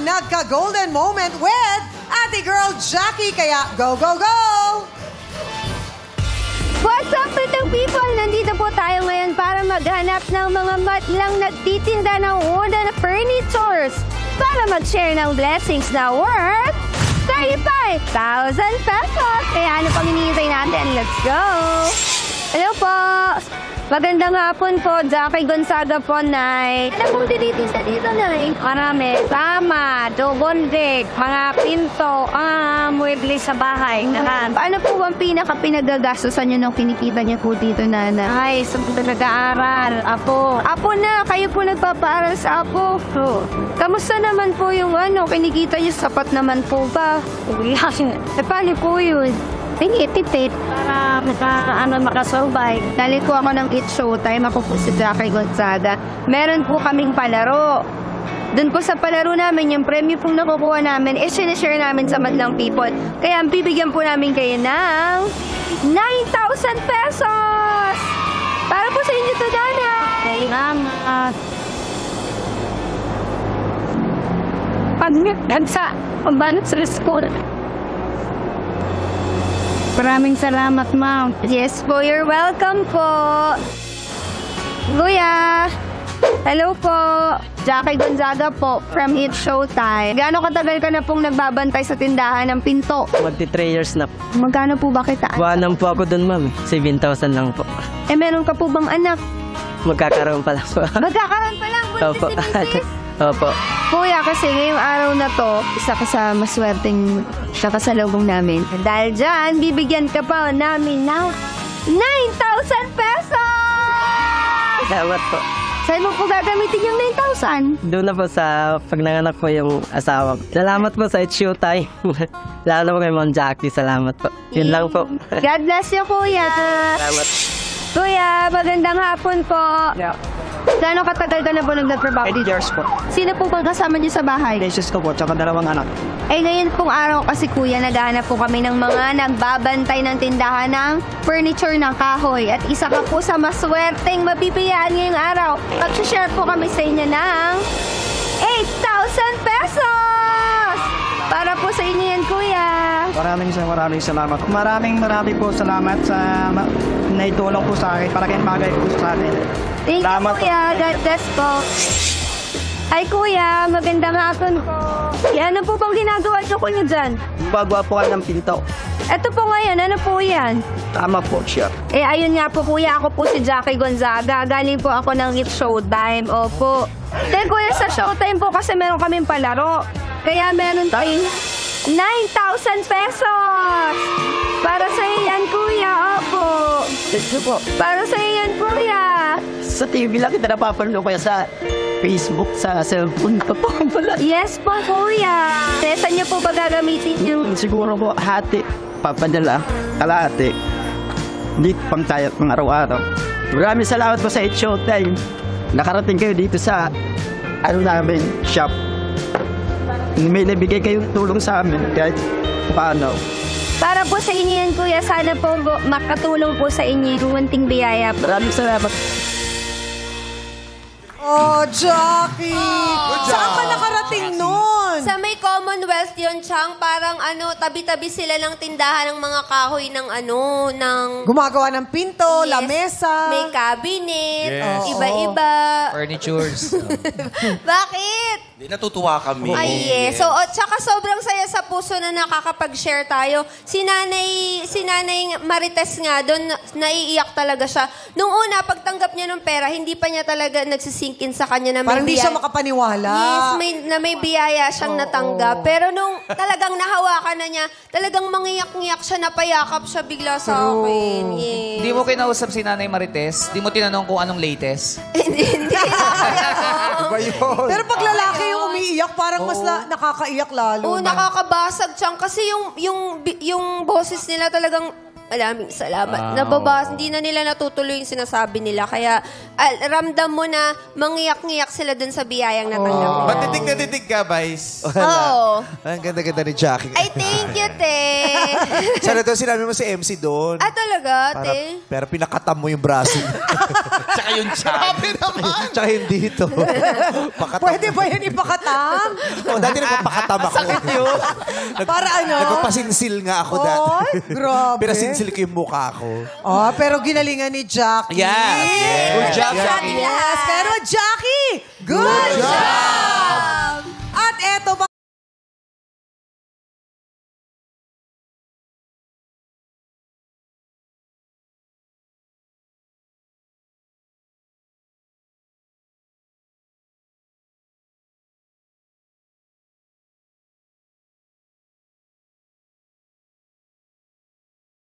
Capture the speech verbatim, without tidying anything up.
ang nagka-golden moment with Ate Girl Jackie. Kaya go, go, go! What's up, little people? Nandito po tayo ngayon para maghanap ng mga madlang nagtitinda ng wooden furnitures para mag-share ng blessings na worth thirty-five thousand pesos. Kaya ano pang hinihintay natin? Let's go! Hello po! Magandang hapon po, Jackie Gonzaga po, Nay. Ano pong tinitinda dito, Nay? Marami. Tama, dugondek, mga pinto, ah, mueble sa bahay. Nakan. Ano po ang pinaka-pinagagastosan nyo nung kinikita niya po dito, Nana? Ay, sa so, nag-aaral. Apo. Apo na, kayo po nagpapaaral sa apo. So, kamusta naman po yung ano, kinikita niyo? Sapat naman po ba? Wala. E, paano po yun? Tinitipid para maka, ano, makasurvive. Dalit po ako ng It's Showtime. Ako po si Jackie Gonzaga. Meron po kaming palaro. Doon po sa palaro namin, yung premyo pong nakukuha namin, eh, sinishare namin sa madlang people. Kaya bibigyan po namin kayo ng nine thousand pesos! Para po sa inyo to, Dana! Okay, Mama. Pag nagsa, pambanat sa school. Maraming salamat, Ma'am. Yes po, you're welcome po. Luya! Hello po. Jackie Gonzaga po from It's Showtime. Gaano katagal ka na pong nagbabantay sa tindahan ng pinto? twenty-three years na po. Magkano po ba kitaan? Buwanan po ako dun, Ma'am. seven thousand lang po. Eh, meron ka po bang anak? Magkakaroon pa lang po. Magkakaroon pa lang? Opo. Opo. Kuya, kasi ngayong araw na to, isa ka sa maswerteng nakasalubong namin. Dahil dyan, bibigyan ka pa namin now nine thousand pesos! Salamat po. Saan mo po gagamitin yung nine thousand? Doon na po sa pag nanganak ko yung asawa. Salamat po sa It's Showtime. Lalo na po kay Ma'am Jackie. Salamat po. Yun lang po. God bless you, Kuya. Salamat. Kuya, magandang hapon po. Yeah. Gano'ng katagal ka na po nagtatrabaho? eight years po. Sino po bang kasama niyo sa bahay? Misis ko po, tsaka dalawang anak. Eh ngayon pong araw kasi, Kuya, naghahanap po kami ng mga nagbabantay ng tindahan ng furniture ng kahoy. At isa ka po sa maswerteng mapipilian ngayong araw. Mag-share po kami sa inyo ng eight thousand pesos! Para po sa inyo yan, Kuya. Maraming maraming salamat. Maraming maraming po salamat sa naitulong po sa akin. Paraking bagay po sa akin. Thank you, Kuya. God bless po. Ay, Kuya, magandang hapon po. Ano po pang ginagawa niyo, Kuya, dyan? Bagwa po ka ng pinto. Ito po ngayon, ano po yan? Tama po, sure. Eh, ayun nga po, Kuya. Ako po si Jackie Gonzaga. Galing po ako ng It's Showtime. Opo. Then, Kuya, sa Showtime po kasi meron kaming palaro. Kaya meron tayong nine thousand pesos! Para sa iyan, Kuya. Opo. Thank you po. Para sa iyan, Kuya. Sa T V lang kita napapanood, Kuya, sa Facebook, sa cellphone pa po pala. Yes po, Kuya. Saan niyo po ba gagamitin yung... Siguro po, hati. Papadala, kalahati. Hindi pang tayo pang araw-araw. Maraming salamat po sa It's Showtime. Nakarating kayo dito sa ano namin, shop. May nabigay kayong tulong sa amin kahit paano. Para po sa inyo yan, Kuya. Sana po makatulong po sa inyo. Ruwanting biyaya po. Maraming salamat. Oh, Jackie! Oh, saan pa nakarating nun? Sa may Commonwealth yun, Chang. Parang ano, tabi-tabi sila ng tindahan ng mga kahoy ng ano, ng... Gumagawa ng pinto, yes, lamesa. May cabinet, iba-iba. Yes. Furnitures. Bakit? Hindi natutuwa kami. Ay, yes. So, at saka sobrang saya sa puso na nakakapag-share tayo. Si Nanay, si Nanay Marites nga doon, naiiyak talaga siya. Nung una, pagtanggap niya ng pera, hindi pa niya talaga nagsising sa kanya na may parang biyaya. Hindi siya makapaniwala. Yes, may, na may biyaya siyang oh, natanggap. Oh. Pero nung talagang nahawakan na niya, talagang mangiyak-ngiyak siya, napayakap siya bigla sa oh, akin. Yes. Di mo kinausap si Nanay Marites? Di mo tinanong kung anong latest? Hindi. Pero pag lalaki yung umiiyak, parang oh, mas la, nakakaiyak lalo. Oo, oh, nakakabasag siyang. Kasi yung, yung, yung boses nila talagang... Maraming salamat. Wow. Nababas, hindi na nila natutuloy yung sinasabi nila. Kaya uh, ramdam mo na mangiyak-ngiyak sila dun sa biyayang natanggap nila. Matitig na titig ka, guys. Oo. Ang ganda-ganda ni Jackie. Ay, thank you, te. Sana ito, sinabi mo si M C doon. Ah, talaga, para, te? Pero pinakatam mo yung braso. Tsaka yung chan. Tsaka yung dito. Pwede ba yun ipakatam? Pakakatam? O, dati nagpapakatam ako. Sakit yun. Para ano? Nagpapasinsil nga ako dati. Grabe. Pero sinsil ko yung mukha ko. Oh, pero ginalingan ni Jackie. Yes. Yes. Good job, Jackie. Yes. Pero Jackie, good job! At eto ba